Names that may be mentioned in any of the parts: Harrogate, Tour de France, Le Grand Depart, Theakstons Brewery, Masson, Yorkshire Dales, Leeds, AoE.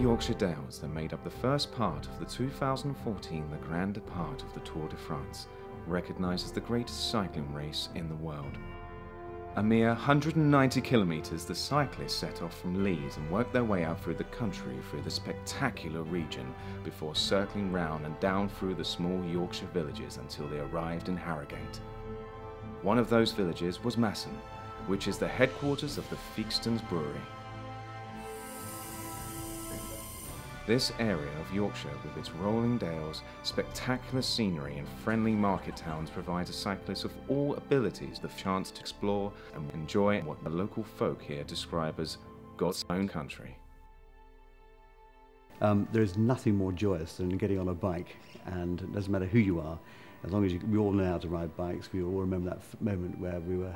Yorkshire Dales that made up the first part of the 2014 Le Grand Depart of the Tour de France, recognised as the greatest cycling race in the world. A mere 190 kilometres, the cyclists set off from Leeds and worked their way out through the country through the spectacular region before circling round and down through the small Yorkshire villages until they arrived in Harrogate. One of those villages was Masson, which is the headquarters of the Theakstons Brewery. This area of Yorkshire, with its rolling dales, spectacular scenery and friendly market towns, provides cyclists of all abilities the chance to explore and enjoy what the local folk here describe as God's own country. There is nothing more joyous than getting on a bike, and it doesn't matter who you are, as long as we all know how to ride bikes. We all remember that moment where we were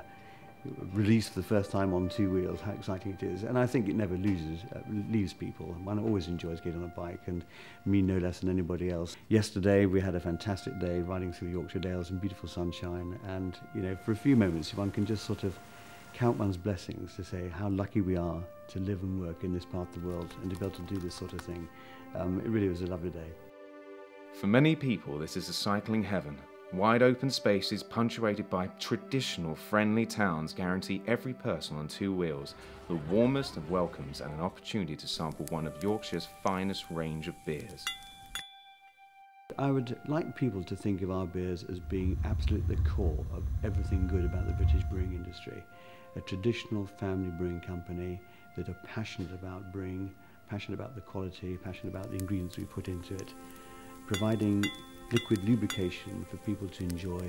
released for the first time on two wheels, how exciting it is. And I think it never leaves people. One always enjoys getting on a bike, and me no less than anybody else. Yesterday we had a fantastic day riding through the Yorkshire Dales in beautiful sunshine, and you know, for a few moments one can just sort of count one's blessings to say how lucky we are to live and work in this part of the world and to be able to do this sort of thing. It really was a lovely day. For many people this is a cycling heaven. Wide open spaces punctuated by traditional friendly towns guarantee every person on two wheels the warmest of welcomes and an opportunity to sample one of Yorkshire's finest range of beers. I would like people to think of our beers as being absolutely the core of everything good about the British brewing industry. A traditional family brewing company that are passionate about brewing, passionate about the quality, passionate about the ingredients we put into it, providing liquid lubrication for people to enjoy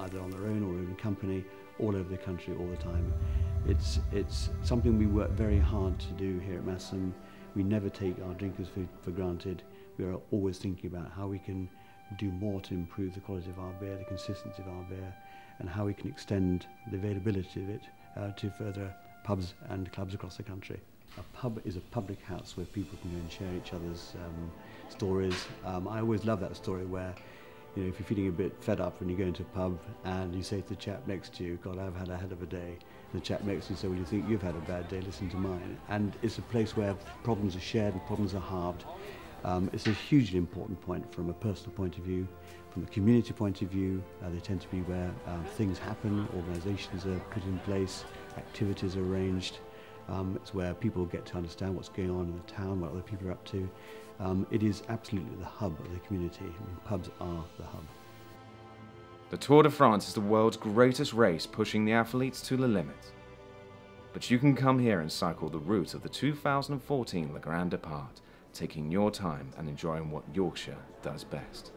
either on their own or in company all over the country all the time. It's something we work very hard to do here at Masson. We never take our drinkers' food for granted. We are always thinking about how we can do more to improve the quality of our beer, the consistency of our beer, and how we can extend the availability of it to further pubs and clubs across the country. A pub is a public house where people can go and share each other's stories. I always love that story where, you know, if you're feeling a bit fed up and you go into a pub and you say to the chap next to you, "God, I've had a hell of a day," and the chap next to you says, "Well, you think you've had a bad day, listen to mine." And it's a place where problems are shared and problems are halved. It's a hugely important point from a personal point of view, from a community point of view. They tend to be where things happen, organisations are put in place, activities are arranged. It's where people get to understand what's going on in the town, what other people are up to. It is absolutely the hub of the community. I mean, pubs are the hub. The Tour de France is the world's greatest race, pushing the athletes to the limit. But you can come here and cycle the route of the 2014 Le Grand Depart, taking your time and enjoying what Yorkshire does best.